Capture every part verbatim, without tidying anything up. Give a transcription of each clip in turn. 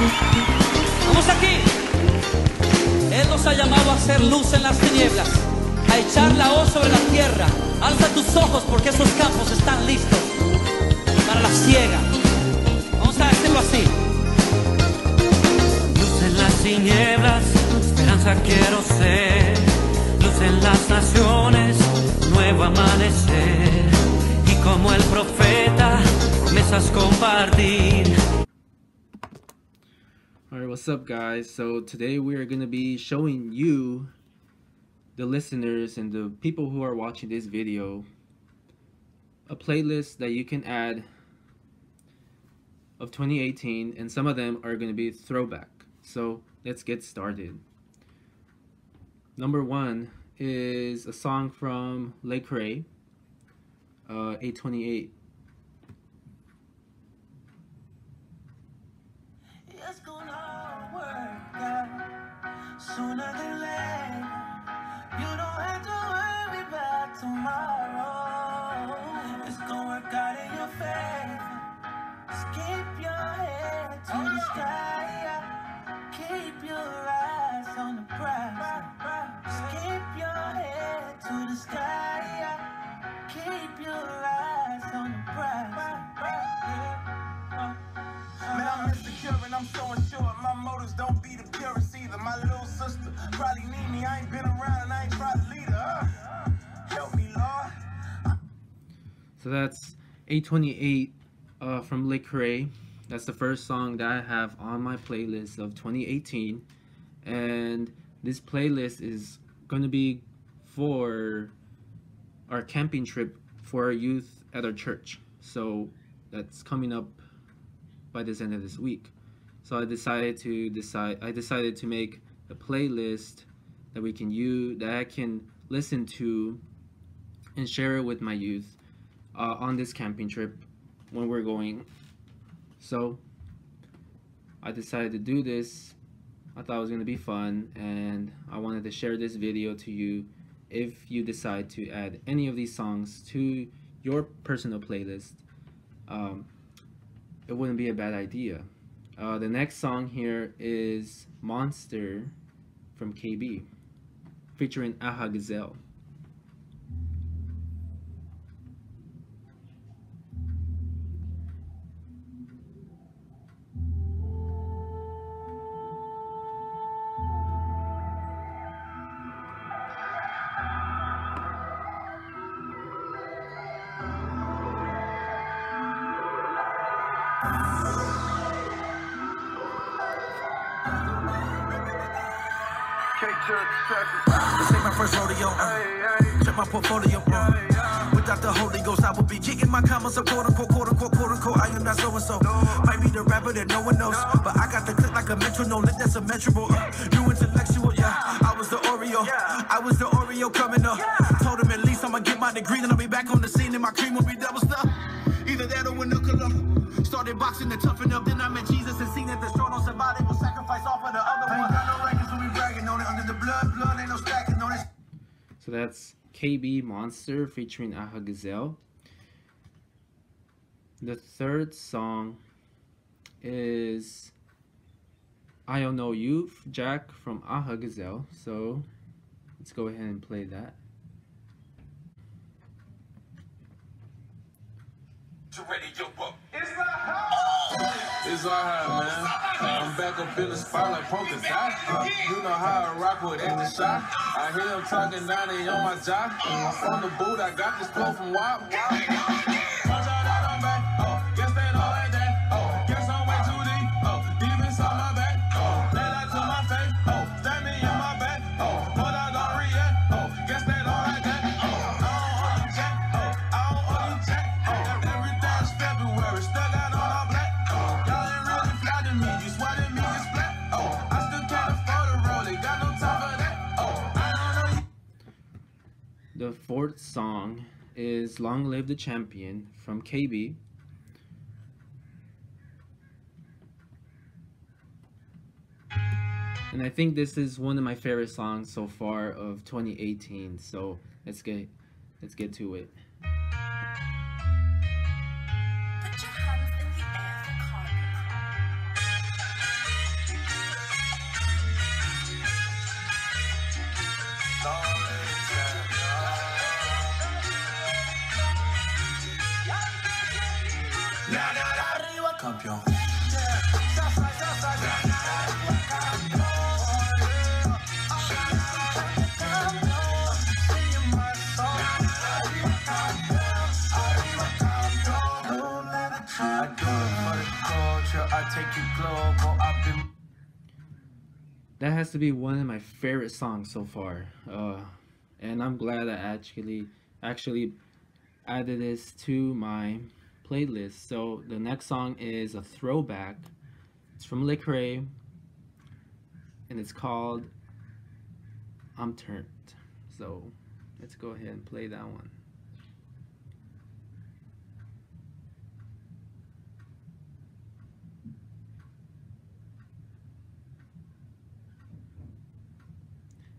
Vamos aquí. Él nos ha llamado a hacer luz en las tinieblas, a echar la hoz sobre la tierra. Alza tus ojos porque esos campos están listos para la siega. Vamos a hacerlo así. Luz en las tinieblas, esperanza quiero ser. Luz en las naciones, nuevo amanecer. Y como el profeta, promesas compartir. Alright, what's up guys? So today we are going to be showing you, the listeners and the people who are watching this video, a playlist that you can add of twenty eighteen, and some of them are going to be throwback. So let's get started. Number one is a song from Lecrae, uh, eight twenty-eight. It's gonna work out sooner than later. You don't have to worry about tomorrow. It's gonna work out in your favor. Just keep your head to the sky. Keep your eyes on the prize. Just keep your head to the sky. Keep your eyes on the prize. Man, I'm insecure and I'm so unsure. My motives don't be the purest either. My little sister probably need me. I ain't been around and I ain't tried to lead her. Uh, help me, Lord. I so that's eight twenty-eight uh, from Lecrae. That's the first song that I have on my playlist of twenty eighteen. And this playlist is going to be for our camping trip for our youth at our church. So that's coming up by this end of this week. So I decided to decide I decided to make a playlist that we can use, that I can listen to and share it with my youth uh, on this camping trip when we're going. So I decided to do this. I thought it was gonna be fun, and I wanted to share this video to you if you decide to add any of these songs to your personal playlist. Um, It wouldn't be a bad idea. Uh, the next song here is Monster from K B featuring Aha Gazelle. This ain't my first rodeo. Uh. Check my portfolio. Uh. Without the Holy Ghost, I would be getting my comments of quote unquote, quote unquote, quote unquote. I am not so and so. Might be the rapper that no one knows, but I got the click like a metronome. Lit that's immeasurable. Uh. You intellectual, yeah. I was the Oreo. I was the Oreo coming up. Told him at least I'ma get my degree, then I'll be back on the scene, and my cream will be double stuff. Either that or a nuclear. Started boxing to toughen up, then I met Jesus and seen that the short on somebody will sacrifice all for the other one. So that's K B Monster featuring Aha Gazelle. The third song is IONOU Jack from Aha Gazelle. So let's go ahead and play that. It's a high. It's all high, man. I'm back up in the spotlight, Pocahontas. You know how I rock with at the shop. I hear them talking down there on my job. I'm from the boot, I got this flow from W A P. Punch out out on back. Oh, guess they don't like that. Oh, guess I'm way too deep. Oh, demons on my back. Oh, let out to my face. Oh, stand me on my back. Oh, put out on react. Oh, guess they don't like that. Oh, I don't want you check. Oh, I don't want you check. Oh, everything's February. Stuck out on our black. Oh, y'all ain't really fly to me. You swear to me it's black. Oh, I still can't afford a rollie. Got no time for that. Oh, I don't know you. The fourth song is Long Live the Champion from K B. And I think this is one of my favorite songs so far of twenty eighteen, so let's get let's get to it. Put your hands in the air, Campion. That has to be one of my favorite songs so far, uh, and I'm glad I actually actually added this to my playlist. So the next song is a throwback. It's from Lecrae, and it's called "I'm Turned." So let's go ahead and play that one.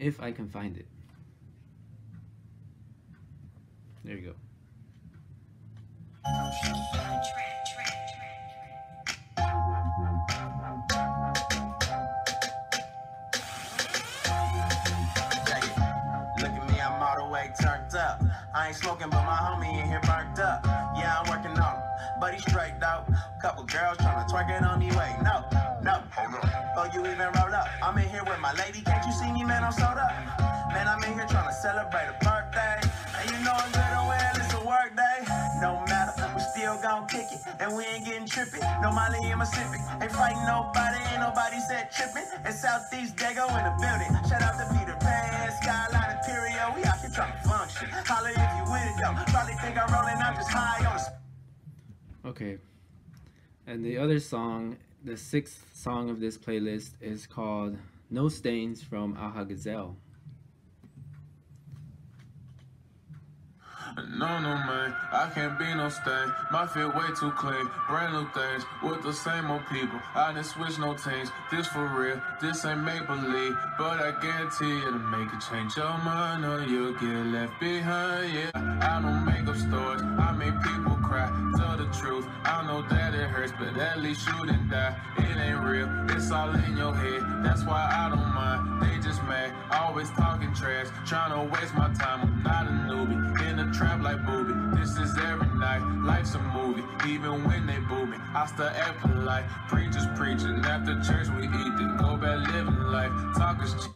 If I can find it. There you go. Look at me, I'm all the way turned up. I ain't smoking, but my homie in here burnt up. Yeah, I'm working on him, but he's straight though. Couple girls trying to twerk it on me, wait, no, no. Oh, you even roll up. I'm in here with my lady. Can't you see me, man? I'm sold up. Man, I'm in here trying to celebrate a birthday. And you know I'm good on well, it's a work day. No matter, we still gon' kick it. And we ain't getting trippy. No Molly in Mississippi. Ain't fighting nobody. Ain't nobody said tripping. It's Southeast Dago in the building. Shout out to Peter Pan, Skyline, Imperial. We out here trying to function. Holler if you with it, though. Probably think I'm rolling. I'm just high on the. Okay. And the other song. The sixth song of this playlist is called "No Stains" from Aha Gazelle. No, no, man, I can't be no stain. My feet way too clean. Brand new things with the same old people. I didn't switch no teams. This for real. This ain't make believe. But I guarantee it'll make a change your mind or you'll get left behind. Yeah, I don't make up stories. I make people cry. Tell the truth. I know that it hurts, but at least you didn't die. It ain't real. It's all in your head. That's why I don't mind. They just mad. Always talking trash. Trying to waste my time. I'm not a newbie. In the trap like booby, this is every night, life's a movie, even when they boo me, I still act polite, preachers preaching, after church we eat, then go back living life, talk is cheap.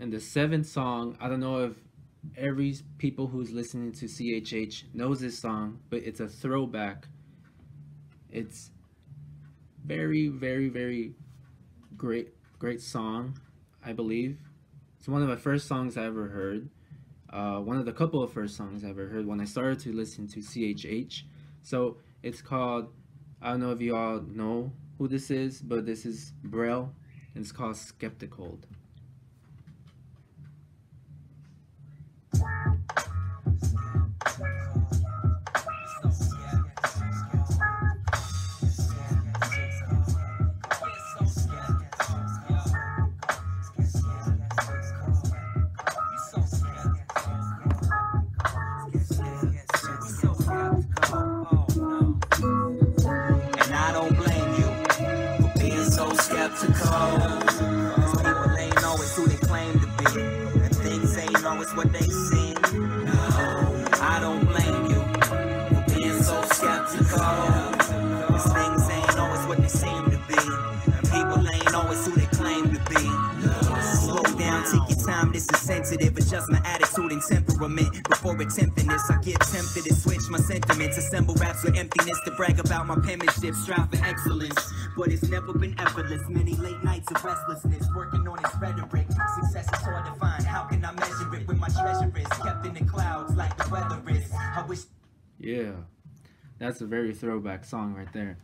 And the seventh song, I don't know if every people who's listening to C H H knows this song, but it's a throwback. It's very, very, very great, great song, I believe. It's one of my first songs I ever heard, uh, one of the couple of first songs I ever heard when I started to listen to C H H. So it's called, I don't know if you all know who this is, but this is Braille, and it's called Skepticaled. Tempting this, I get tempted to switch my sentiments, assemble raps with emptiness to brag about my penmanship, strive for excellence, but it's never been effortless, many late nights of restlessness, working on its rhetoric, success is hard to find, how can I measure it when my treasure is kept in the clouds like the weather is, I wish. Yeah, that's a very throwback song right there.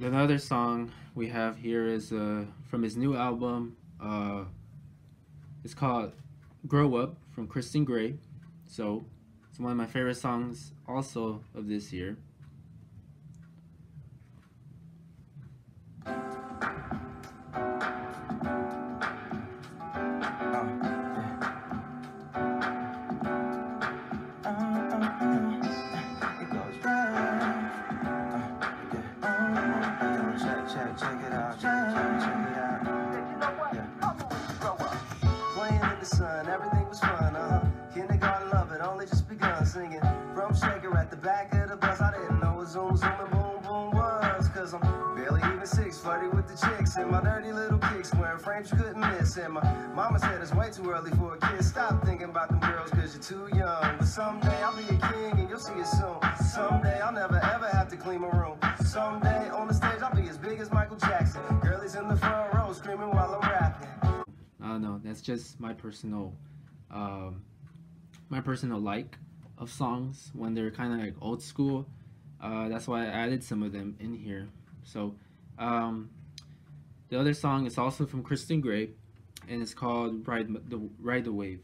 Another song we have here is uh, from his new album, uh, it's called "Grow Up" from Kristen Gray. So it's one of my favorite songs also of this year. Everything was fun, uh-huh. Kindergarten love it, only just begun singing. From shaking back of the bus. I didn't know what zoom, zoom, and boom, boom was. Cause I'm barely even six, flirting with the chicks. And my dirty little kicks, wearing frames you couldn't miss. And my mama said it's way too early for a kid. Stop thinking about them girls cause you're too young. But someday I'll be a king and you'll see it soon. Someday I'll never ever have to clean my room. Someday on the stage I'll be as big as Michael Jackson. Girlies in the front row screaming while I'm rapping. I don't know, that's just my personal, um, my personal like of songs when they're kind of like old school. Uh, that's why I added some of them in here. So um, the other song is also from Kristen Gray, and it's called Ride the, Ride the Wave.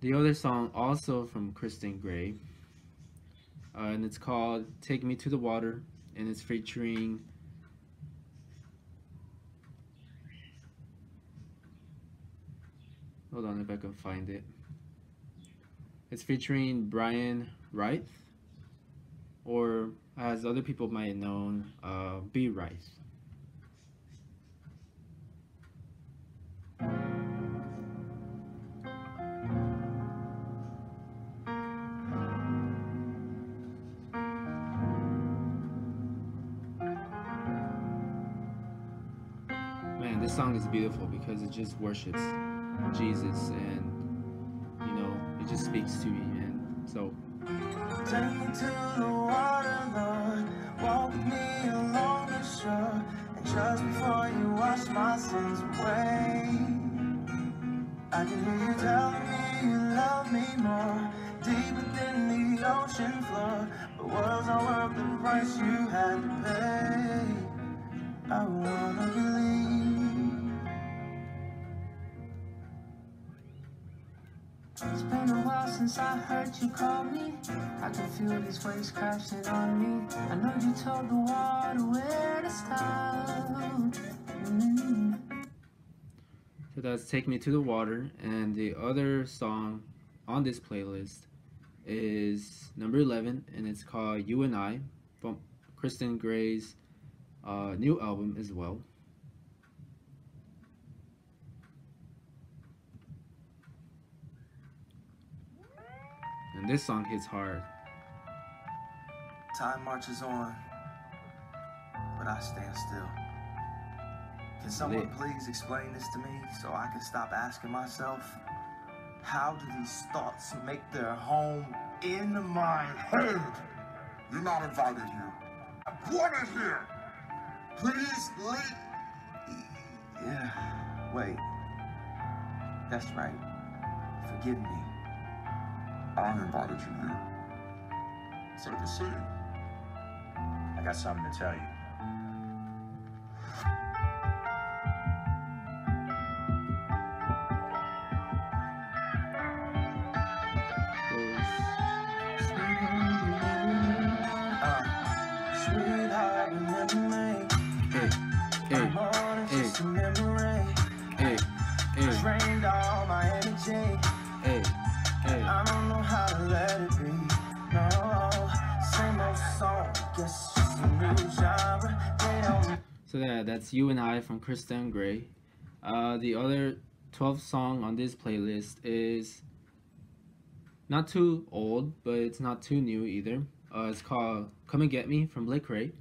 The other song also from Kristen Gray, uh, and it's called Take Me to the Water, and it's featuring hold on if I can find it it's featuring Brian Reith, or as other people might have known, uh, B. Reith. This song is beautiful because it just worships Jesus, and you know, it just speaks to me. And so take me to the water, Lord, walk with me along the shore, and trust before you wash my sins away. I can hear you telling me you love me more, deep within the ocean floor, but worlds are worth the price you had to pay. I wanna believe. It's been a while since I heard you call me. I can feel these waves crashing on me. I know you told the water where to stop. Mm-hmm. So that's Take Me to the Water, and the other song on this playlist is number eleven, and it's called You and I from Kristen Gray's uh, new album as well. And this song hits hard. Time marches on, but I stand still. Can someone please explain this to me so I can stop asking myself, how do these thoughts make their home in my head? You're not invited here. I wanted here. Please leave. Yeah, wait. That's right. Forgive me. I invited you here. So to see you. I got something to tell you. So yeah, that's You and I from Kristen Gray. Uh, the other twelfth song on this playlist is not too old, but it's not too new either. Uh, it's called Come and Get Me from Lecrae.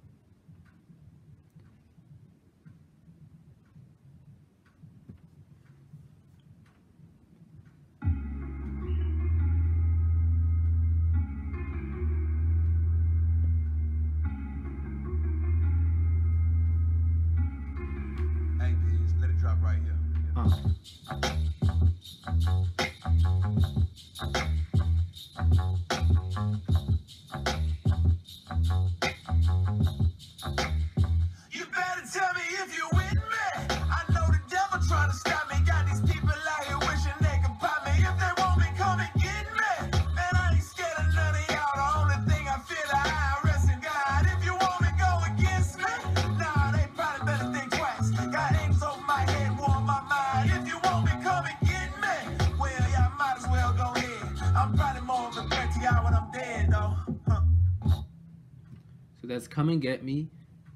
That's Come and Get Me.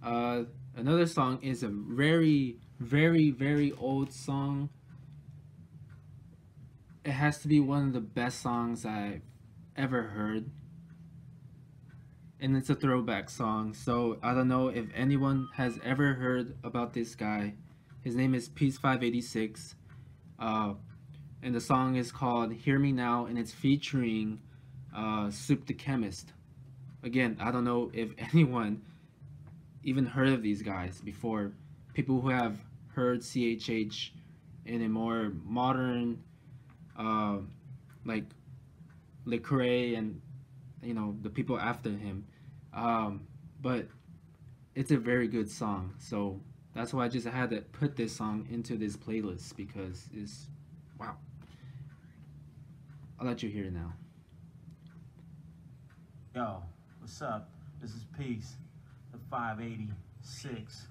Uh, another song is a very, very, very old song. It has to be one of the best songs I've ever heard. And it's a throwback song. So I don't know if anyone has ever heard about this guy. His name is Peace five eighty-six. Uh, and the song is called Hear Me Now. And it's featuring uh, Sup the Chemist. Again, I don't know if anyone even heard of these guys before. People who have heard C H H in a more modern, uh, like Lecrae and, you know, the people after him. Um, but it's a very good song. So that's why I just had to put this song into this playlist, because it's, wow. I'll let you hear it now. Yo. What's up? This is Peace, the five eighty-six.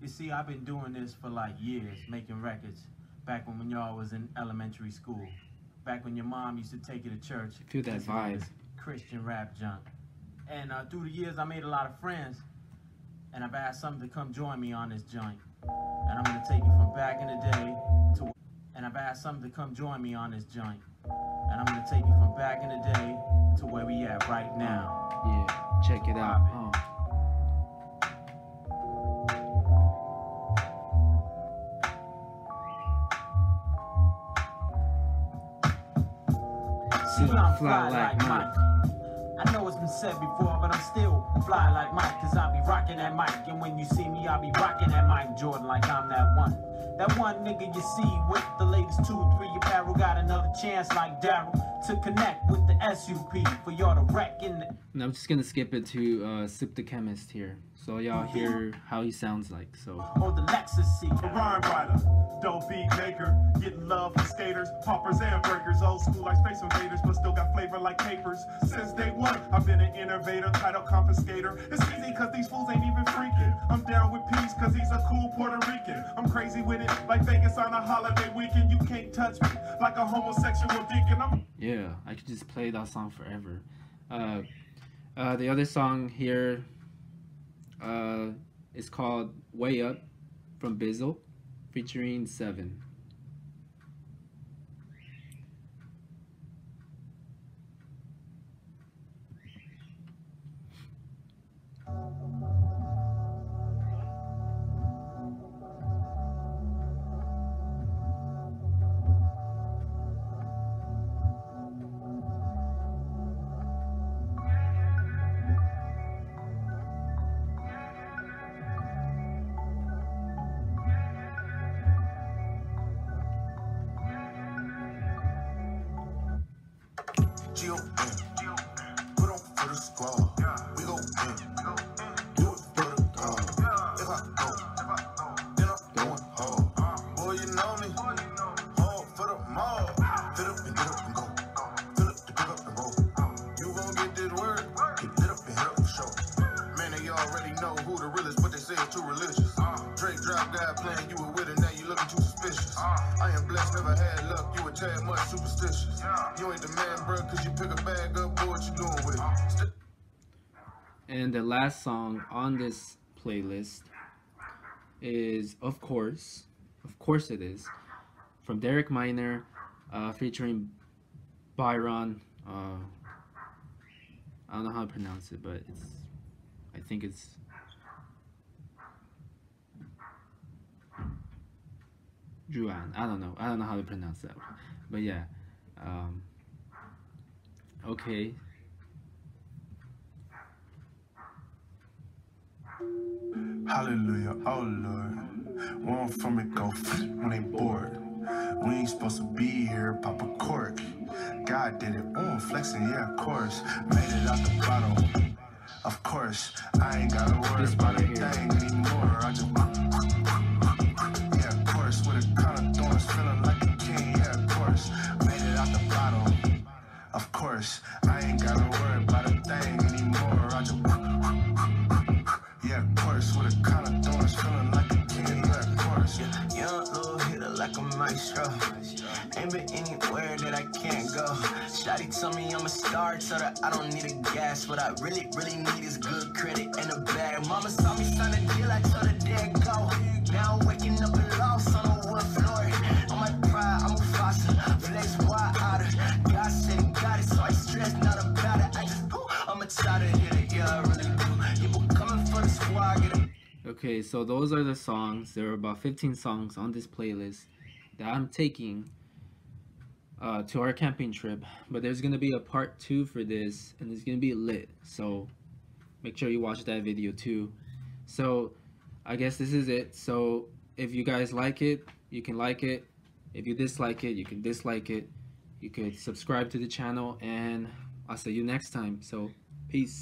You see, I've been doing this for like years, making records. Back when, when y'all was in elementary school. Back when your mom used to take you to church. Feel that vibe. Christian rap junk. And uh, through the years, I made a lot of friends. And I've asked some to come join me on this joint. And I'm gonna take you from back in the day to. And I've asked some to come join me on this joint. And I'm gonna take you from back in the day to where we at right now. Yeah, check it out. Oh. See, I'm fly like Mike. I know it's been said before, but I'm still fly like Mike, cause I'll be rocking that mic. And when you see me, I'll be rocking that Mike Jordan like I'm that one. That one nigga you see with the latest two three apparel got another chance like Daryl to connect with the S U P for y'all to wreck in the. And I'm just gonna skip it to uh, Sup the Chemist here, so y'all hear how he sounds like. So. Or the Lexus seat. A rhyme writer, dope beat maker, getting love from skaters, poppers and breakers, old school like Space Invaders, but still got flavor like papers. Since day one, I've been an innovator, title confiscator. It's easy cause these fools ain't even freaking. I'm down with Peace cause he's a cool Puerto Rican. I'm crazy with it, like Vegas on a holiday weekend. You can't touch me like a homosexual deacon. I'm. Yeah, I could just play that song forever. Uh, uh, the other song here uh, is called Way Up from Bizzle, featuring Sevin. And the last song on this playlist is, of course, of course it is, from Derek Minor, uh, featuring Byron. Uh, I don't know how to pronounce it, but it's, I think it's. Juan, I don't know. I don't know how to pronounce that one. But yeah. Um, okay. Hallelujah, oh Lord. One from it go when they bored. We ain't supposed to be here, pop a cork. God did it, mm, flexing, yeah, of course. Made it out the bottle, of course. I ain't gotta worry this about a thing anymore. I just, yeah, of course. With a crown of thorns, feeling like a king, yeah, of course. Made it out the bottle, of course. I ain't gotta worry about a thing anymore. I just, yeah, of course. With a crown of thorns, feeling like a king, yeah, of course. Yeah, young little hitter like a maestro. Ain't been anywhere that I can't go. Shawty told me I'm a star, told her I don't need a gas. What I really, really need is good credit and a bag. Mama saw me sign a deal, I told her there it go. Now I'm waking up and lost on a wood floor. On my pride, I'm a fossil, flex wide outer. God said he got it, so I stress, not about it. I just, ooh, I'm a tired hitter, yeah, I really do. You were coming for the squad, get a... Okay, so those are the songs. There are about fifteen songs on this playlist that I'm taking Uh, to our camping trip, but there's gonna be a part two for this and it's gonna be lit, so make sure you watch that video too. So I guess this is it. So if you guys like it, you can like it. If you dislike it, you can dislike it. You could subscribe to the channel, and I'll see you next time. So peace.